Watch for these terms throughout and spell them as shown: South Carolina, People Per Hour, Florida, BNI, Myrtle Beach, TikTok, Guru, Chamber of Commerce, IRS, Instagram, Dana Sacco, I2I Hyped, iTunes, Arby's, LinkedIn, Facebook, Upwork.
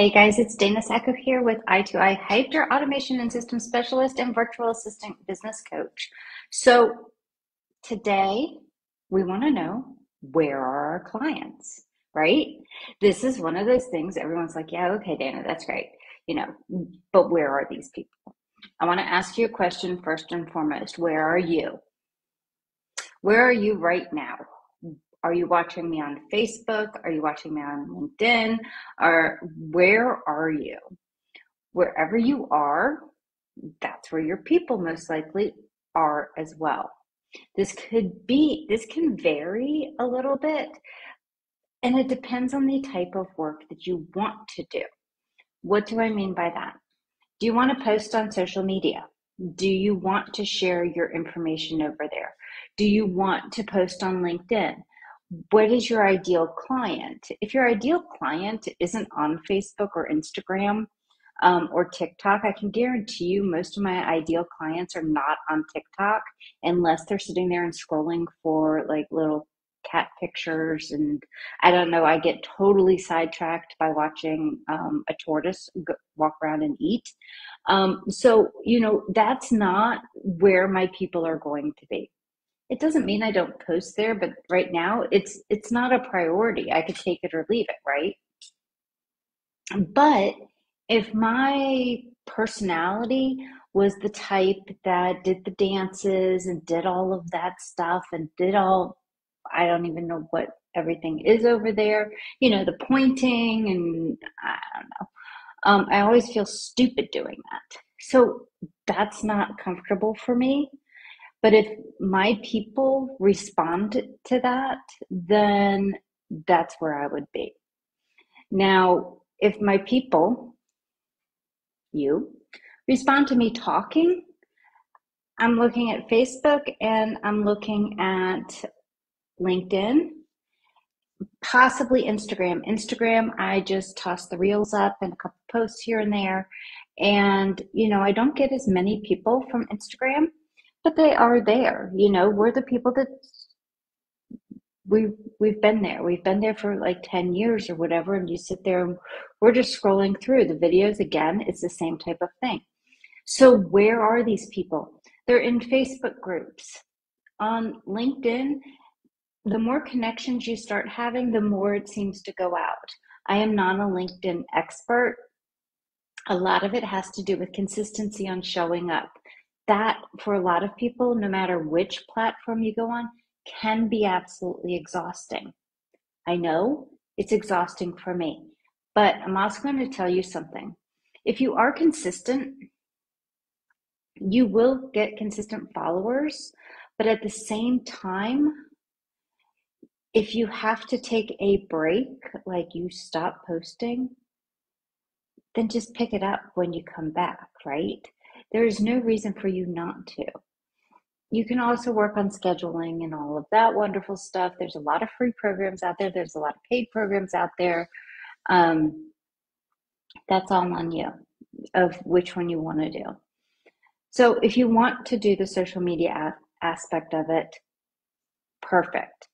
Hey guys, it's Dana Sacco here with I2I Hyped, your automation and system specialist and virtual assistant business coach. So today we want to know, where are our clients, right? This is one of those things everyone's like, yeah, okay, Dana, that's great, you know, but where are these people? I want to ask you a question first and foremost. Where are you? Where are you right now? Are you watching me on Facebook? Are you watching me on LinkedIn? Or where are you? Wherever you are, that's where your people most likely are as well. This can vary a little bit, and it depends on the type of work that you want to do. What do I mean by that? Do you want to post on social media? Do you want to share your information over there? Do you want to post on LinkedIn? What is your ideal client? If your ideal client isn't on Facebook or Instagram or TikTok, I can guarantee you most of my ideal clients are not on TikTok unless they're sitting there and scrolling for like little cat pictures. And I don't know, I get totally sidetracked by watching a tortoise walk around and eat. So, you know, that's not where my people are going to be. It doesn't mean I don't post there, but right now it's not a priority. I could take it or leave it, right? But if my personality was the type that did the dances and did all of that stuff and did all, I don't even know what everything is over there, you know, the pointing and I don't know. I always feel stupid doing that. So that's not comfortable for me. But if my people respond to that, then that's where I would be. Now, if my people, you, respond to me talking, I'm looking at Facebook and I'm looking at LinkedIn, possibly Instagram. Instagram, I just toss the reels up and a couple posts here and there. And, you know, I don't get as many people from Instagram, but they are there. You know, we're the people that we've been there. We've been there for like 10 years or whatever, and you sit there and we're just scrolling through the videos again. It's the same type of thing. So where are these people? They're in Facebook groups. On LinkedIn, the more connections you start having, the more it seems to go out. I am not a LinkedIn expert. A lot of it has to do with consistency on showing up. That, for a lot of people, no matter which platform you go on, can be absolutely exhausting. I know it's exhausting for me, but I'm also going to tell you something. If you are consistent, you will get consistent followers, but at the same time, if you have to take a break, like you stop posting, then just pick it up when you come back, right? There is no reason for you not to. You can also work on scheduling and all of that wonderful stuff. There's a lot of free programs out there. There's a lot of paid programs out there. That's all on you of which one you want to do. So if you want to do the social media aspect of it, perfect.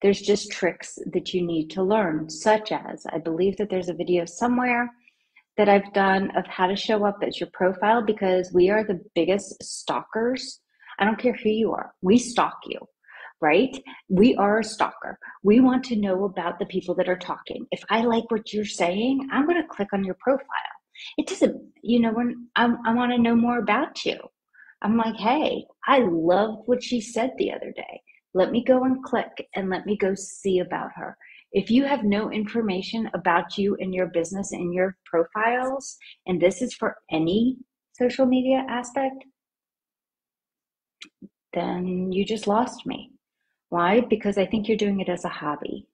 There's just tricks that you need to learn, such as, I believe that there's a video somewhere that I've done of how to show up as your profile, because we are the biggest stalkers. I don't care who you are. We stalk you, right? We are a stalker. We want to know about the people that are talking. If I like what you're saying, I'm going to click on your profile. It doesn't, you know, when I want to know more about you. I'm like, hey, I loved what she said the other day. Let me go and click and let me go see about her. If you have no information about you and your business and your profiles, and this is for any social media aspect, then you just lost me. Why? Because I think you're doing it as a hobby.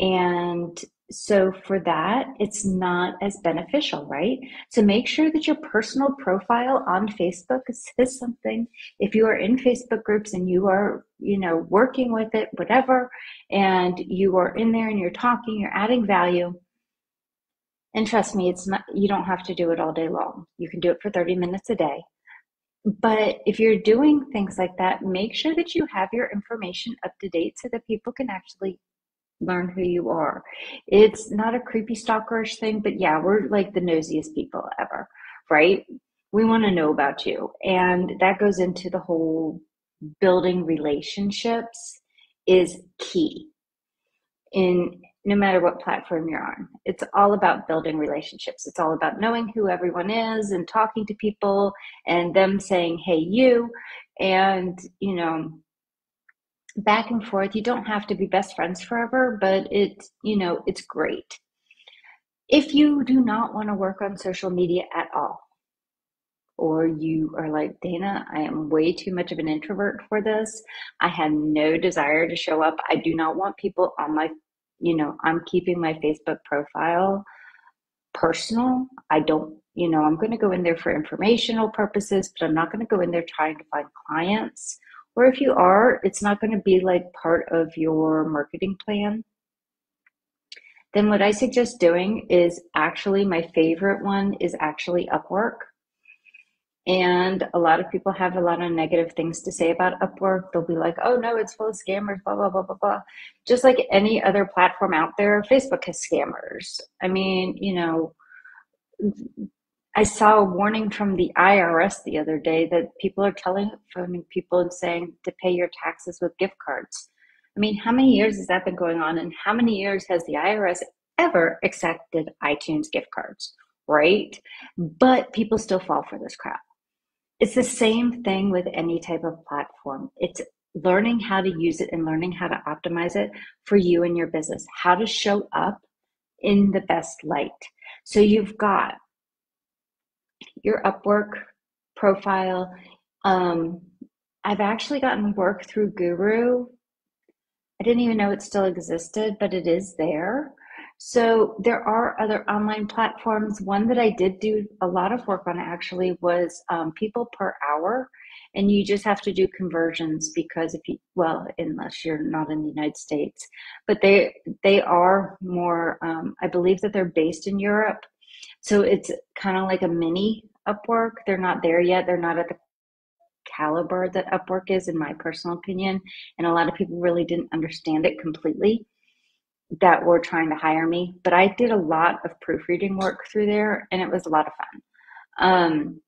And so for that, it's not as beneficial, right? So make sure that your personal profile on Facebook says something. If you are in Facebook groups and you are, you know, working with it, whatever, and you are in there and you're talking, you're adding value. And trust me, it's not, you don't have to do it all day long. You can do it for 30 minutes a day. But if you're doing things like that, make sure that you have your information up to date so that people can actually learn who you are. It's not a creepy stalkerish thing, but yeah, we're like the nosiest people ever, right? We want to know about you. And that goes into the whole building relationships is key in no matter what platform you're on. It's all about building relationships. It's all about knowing who everyone is and talking to people and them saying, hey, you, and, you know, back and forth. You don't have to be best friends forever, but it's, you know, it's great. If you do not want to work on social media at all, or you are like, Dana, I am way too much of an introvert for this. I have no desire to show up. I do not want people on my, you know, I'm keeping my Facebook profile personal. I don't, you know, I'm going to go in there for informational purposes, but I'm not going to go in there trying to find clients. Or if you are, it's not going to be like part of your marketing plan. Then what I suggest doing is actually, my favorite one is actually Upwork. And a lot of people have a lot of negative things to say about Upwork. They'll be like, oh no, it's full of scammers, blah, blah, blah, blah, blah. Just like any other platform out there, Facebook has scammers. I mean, you know, I saw a warning from the IRS the other day that people are phoning people and saying to pay your taxes with gift cards. I mean, how many years has that been going on? And how many years has the IRS ever accepted iTunes gift cards, right? But people still fall for this crap. It's the same thing with any type of platform. It's learning how to use it and learning how to optimize it for you and your business, how to show up in the best light. So you've got your Upwork profile. I've actually gotten work through Guru. I didn't even know it still existed, but it is there. So there are other online platforms. One that I did do a lot of work on actually was People Per Hour. And you just have to do conversions because if you, well, unless you're not in the United States, but they are more, I believe that they're based in Europe. So it's kind of like a mini Upwork. They're not there yet. They're not at the caliber that Upwork is, in my personal opinion. And a lot of people really didn't understand it completely that were trying to hire me, but I did a lot of proofreading work through there and it was a lot of fun.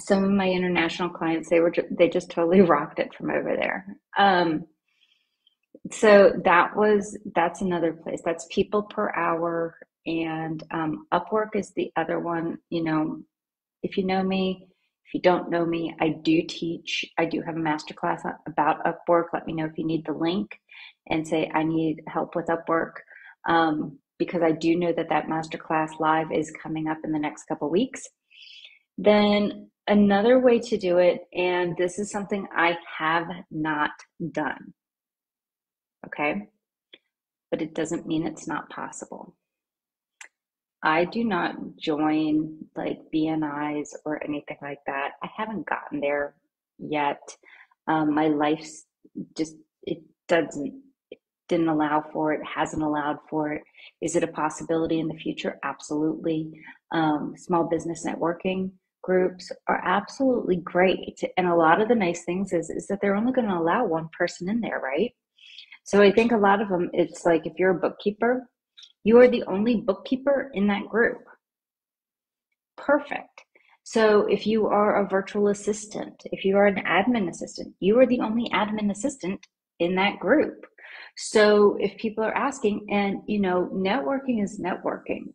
Some of my international clients, they just totally rocked it from over there. So that's another place. That's People Per Hour, and Upwork is the other one. You know, if you know me, if you don't know me, I do teach. I do have a masterclass about Upwork. Let me know if you need the link and say, I need help with Upwork, because I do know that that masterclass live is coming up in the next couple of weeks. Then another way to do it, and this is something I have not done, okay? But it doesn't mean it's not possible. I do not join like BNIs or anything like that. I haven't gotten there yet. My life's just, it didn't allow for it, hasn't allowed for it. Is it a possibility in the future? Absolutely. Small business networking groups are absolutely great. And a lot of the nice things is that they're only going to allow one person in there, right? So I think a lot of them, it's like if you're a bookkeeper, you are the only bookkeeper in that group. Perfect. So if you are a virtual assistant, if you are an admin assistant, you are the only admin assistant in that group. So if people are asking, and you know, networking is networking.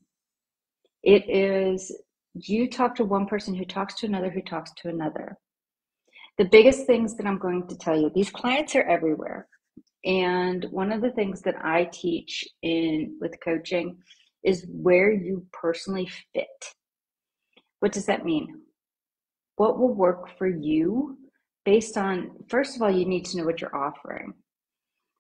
It is, you talk to one person who talks to another, who talks to another. The biggest things that I'm going to tell you, these clients are everywhere. And one of the things that I teach with coaching is where you personally fit. What does that mean? What will work for you based on, first of all, you need to know what you're offering.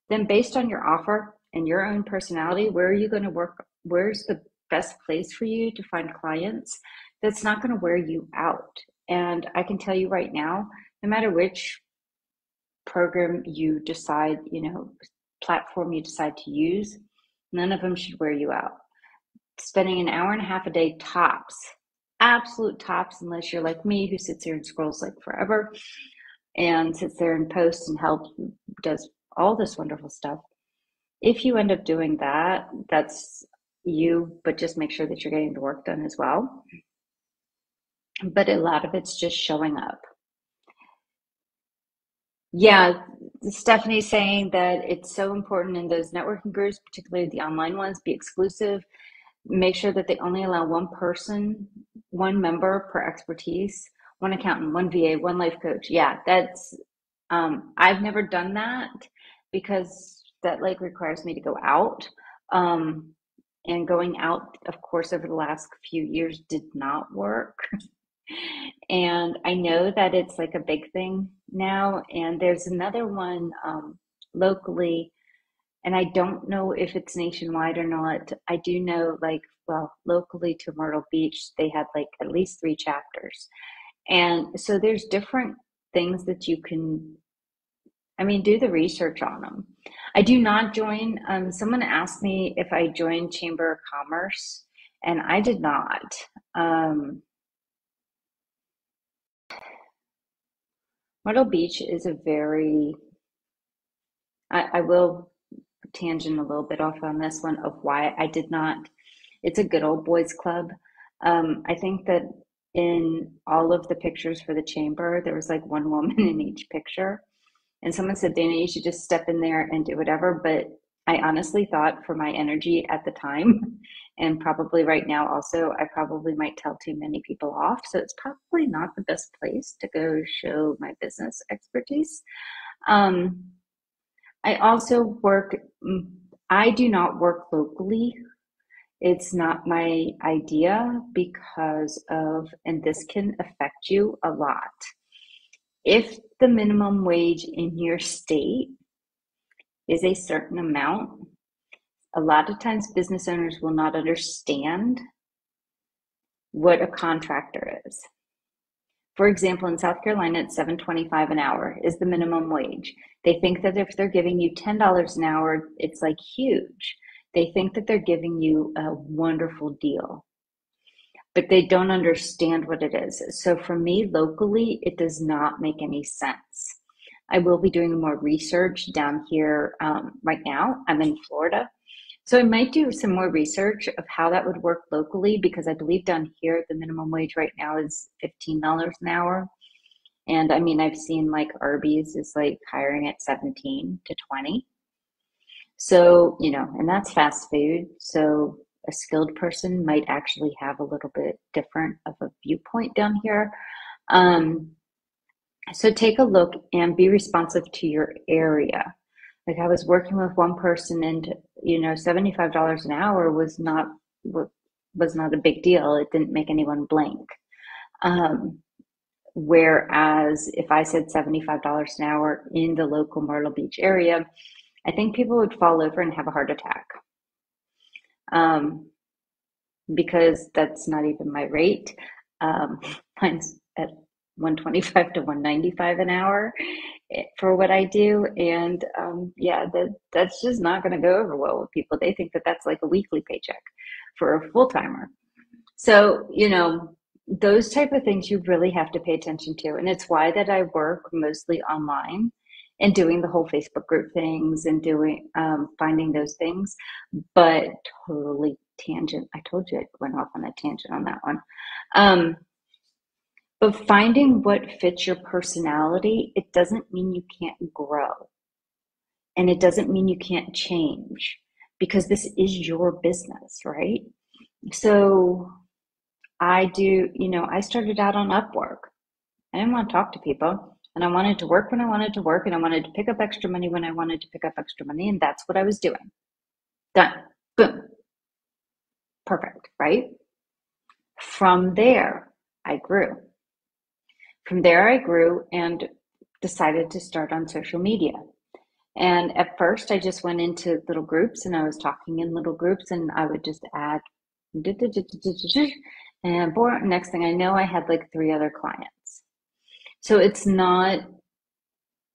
Then based on your offer and your own personality, where are you going to work? Where's the best place for you to find clients that's not going to wear you out? And I can tell you right now, no matter which program you decide, you know, platform you decide to use, none of them should wear you out. Spending an hour and a half a day tops, absolute tops, unless you're like me who sits here and scrolls like forever and sits there and posts and helps, does all this wonderful stuff. if you end up doing that, that's you, but just make sure that you're getting the work done as well. But a lot of it's just showing up. Yeah, Stephanie's saying that it's so important in those networking groups, particularly the online ones, be exclusive. Make sure that they only allow one person, one member per expertise, one accountant, one VA, one life coach. Yeah, that's, I've never done that because that like requires me to go out. And going out, of course, over the last few years did not work. And I know that it's like a big thing now. And there's another one locally, and I don't know if it's nationwide or not. I do know, like, well, locally to Myrtle Beach, they had like at least 3 chapters. And so there's different things that you can, I mean, do the research on them. I do not join, someone asked me if I joined Chamber of Commerce, and I did not. Myrtle Beach is a very, I will tangent a little bit off on this one of why I did not. It's a good old boys club. I think that in all of the pictures for the chamber, there was like one woman in each picture. And someone said, Dana, you should just step in there and do whatever. But I honestly thought for my energy at the time, and probably right now also, I probably might tell too many people off. So it's probably not the best place to go show my business expertise. I also work, I do not work locally. It's not my idea because of, and this can affect you a lot. If the minimum wage in your state is a certain amount, a lot of times business owners will not understand what a contractor is. For example, in South Carolina, it's $7.25 an hour is the minimum wage. They think that if they're giving you $10 an hour, it's like huge. They think that they're giving you a wonderful deal, but they don't understand what it is. So for me locally, it does not make any sense. I will be doing more research down here right now. I'm in Florida. So I might do some more research of how that would work locally, because I believe down here, the minimum wage right now is $15 an hour. And I mean, I've seen like Arby's is like hiring at 17 to 20. So, you know, and that's fast food. So a skilled person might actually have a little bit different of a viewpoint down here. So take a look and be responsive to your area. Like I was working with one person and, you know, $75 an hour was not a big deal. It didn't make anyone blink. Whereas if I said $75 an hour in the local Myrtle Beach area, I think people would fall over and have a heart attack. Because that's not even my rate. Mine's at 125 to 195 an hour for what I do. And, yeah, that's just not going to go over well with people. They think that that's like a weekly paycheck for a full timer. So, you know, those type of things you really have to pay attention to. And it's why that I work mostly online and doing the whole Facebook group things and doing, finding those things, but totally tangent. I told you I went off on a tangent on that one. But finding what fits your personality, it doesn't mean you can't grow. And it doesn't mean you can't change, because this is your business, right? So I do, you know, I started out on Upwork. I didn't want to talk to people. And I wanted to work when I wanted to work, and I wanted to pick up extra money when I wanted to pick up extra money, and that's what I was doing. Done. Boom. Perfect, right? From there, I grew. From there, I grew and decided to start on social media. And at first, I just went into little groups, and I was talking in little groups, and I would just add, and boom, next thing I know, I had like 3 other clients. So it's not,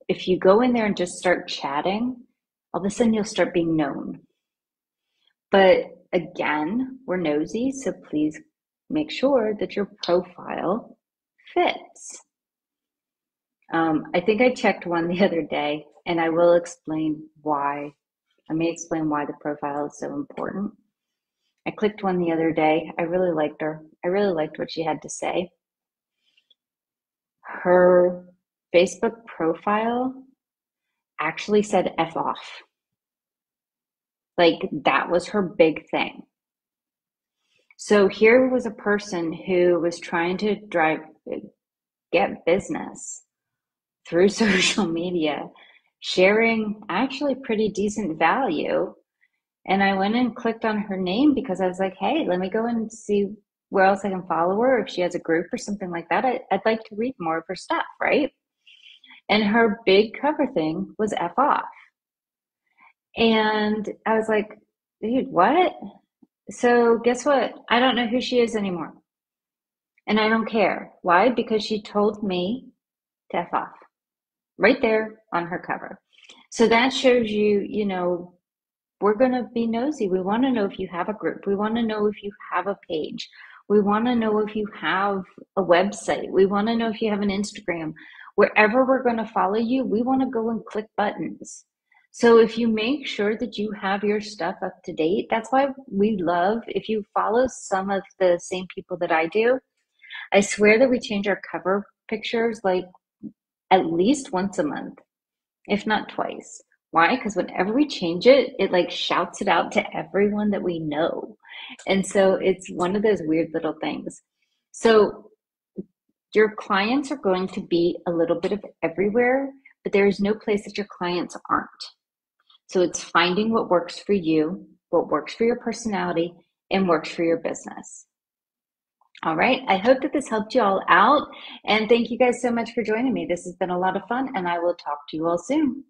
if you go in there and just start chatting, all of a sudden you'll start being known. But again, we're nosy, so please make sure that your profile fits. I think I checked one the other day, and I will explain why I may explain why the profile is so important. I clicked one the other day. I really liked her. I really liked what she had to say. Her Facebook profile actually said F off. Like, that was her big thing. So here was a person who was trying to get business through social media, sharing actually pretty decent value. And I went and clicked on her name because I was like, hey, let me go and see where else I can follow her, if she has a group or something like that. I'd like to read more of her stuff, right? And her big cover thing was F off. And I was like, dude, what? So guess what? I don't know who she is anymore. And I don't care. Why? Because she told me to F off right there on her cover. So that shows you, you know, we're going to be nosy. We want to know if you have a group. We want to know if you have a page. We want to know if you have a website. We want to know if you have an Instagram. Wherever we're going to follow you, we want to go and click buttons. So if you make sure that you have your stuff up to date, that's why we love, if you follow some of the same people that I do, I swear that we change our cover pictures like at least once a month, if not twice. Why? Because whenever we change it, it like shouts it out to everyone that we know. And so it's one of those weird little things. So your clients are going to be a little bit of everywhere, but there is no place that your clients aren't. So it's finding what works for you, what works for your personality, and works for your business. All right, I hope that this helped you all out. And thank you guys so much for joining me. This has been a lot of fun, and I will talk to you all soon.